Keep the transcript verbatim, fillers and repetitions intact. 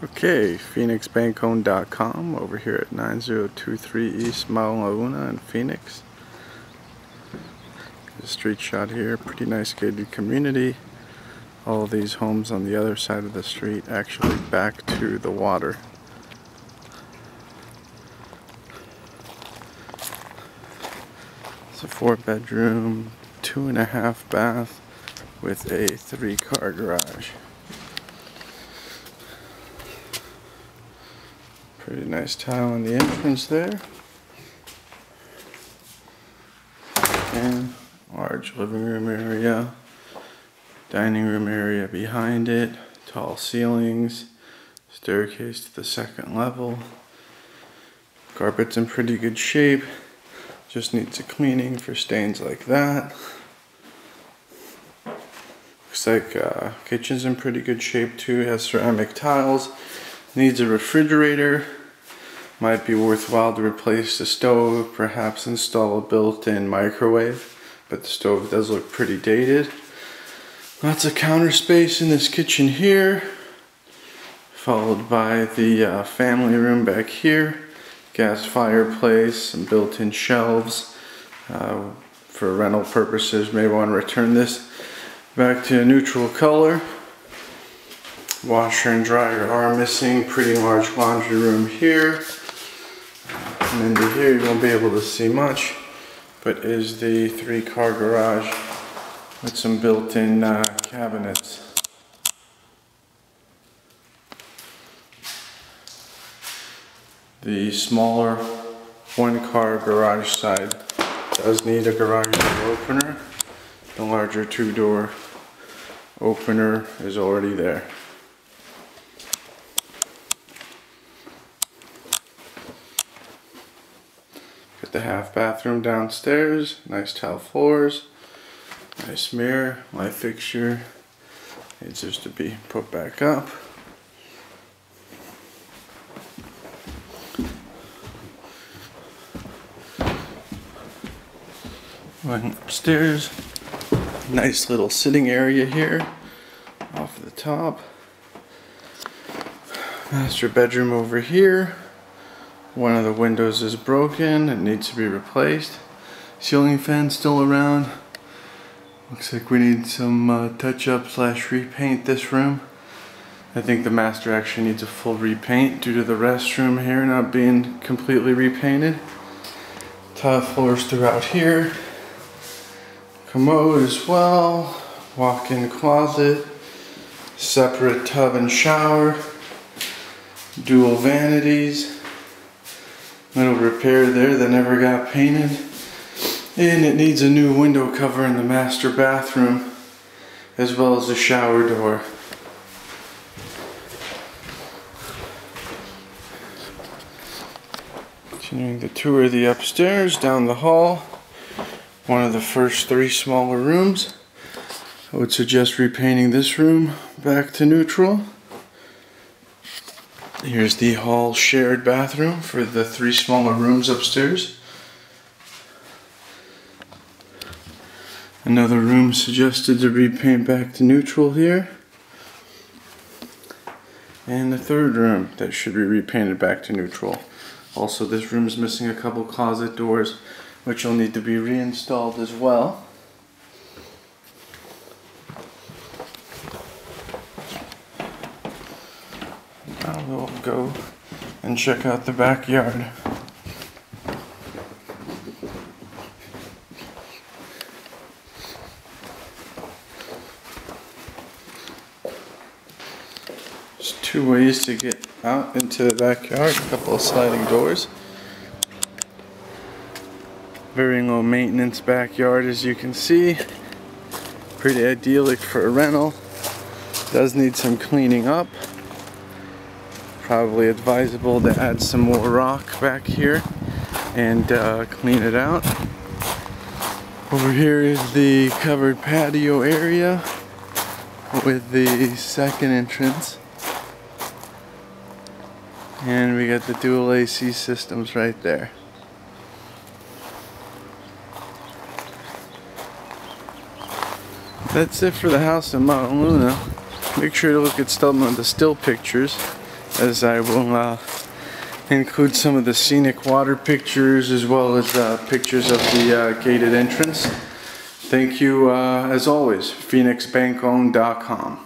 Okay, Phoenix Bank Owned dot com, over here at nine zero two three East Mauna Una in Phoenix. The street shot here, pretty nice gated community. All of these homes on the other side of the street actually back to the water. It's a four bedroom, two and a half bath with a three car garage. Pretty nice tile on the entrance there. And large living room area, dining room area behind it, tall ceilings, staircase to the second level. Carpet's in pretty good shape, just needs a cleaning for stains like that. Looks like uh, kitchen's in pretty good shape too, has ceramic tiles, needs a refrigerator. Might be worthwhile to replace the stove, perhaps install a built-in microwave, but the stove does look pretty dated. Lots of counter space in this kitchen here, followed by the uh, family room back here. Gas fireplace, some built-in shelves. Uh, for rental purposes, may want to return this back to a neutral color. Washer and dryer are missing. Pretty large laundry room here. And into here you won't be able to see much, but is the three car garage with some built-in uh, cabinets. The smaller one car garage side does need a garage door opener. The larger two door opener is already there. The half bathroom downstairs, nice tile floors, nice mirror, light fixture. Needs just to be put back up. Going upstairs, nice little sitting area here off the top. Master bedroom over here. One of the windows is broken, it needs to be replaced. Ceiling fan still around. Looks like we need some uh, touch up slash repaint this room. I think the master actually needs a full repaint due to the restroom here not being completely repainted. Tile floors throughout here. Commode as well. Walk-in closet. Separate tub and shower. Dual vanities. Little repair there that never got painted, and it needs a new window cover in the master bathroom as well as the shower door. Continuing the tour of the upstairs, down the hall, one of the first three smaller rooms. I would suggest repainting this room back to neutral. Here's the hall shared bathroom for the three smaller rooms upstairs. Another room suggested to repaint back to neutral here. And the third room that should be repainted back to neutral. Also, this room is missing a couple closet doors, which will need to be reinstalled as well. Now we'll go and check out the backyard. There's two ways to get out into the backyard, a couple of sliding doors. Very low maintenance backyard, as you can see. Pretty idyllic for a rental. Does need some cleaning up. Probably advisable to add some more rock back here and uh, clean it out. Over here is the covered patio area with the second entrance. And we got the dual A C systems right there. That's it for the house in Mauna Luna. Make sure to look at some of the still pictures as I will uh, include some of the scenic water pictures as well as uh, pictures of the uh, gated entrance. Thank you, uh, as always, Phoenix Bank Owned dot com.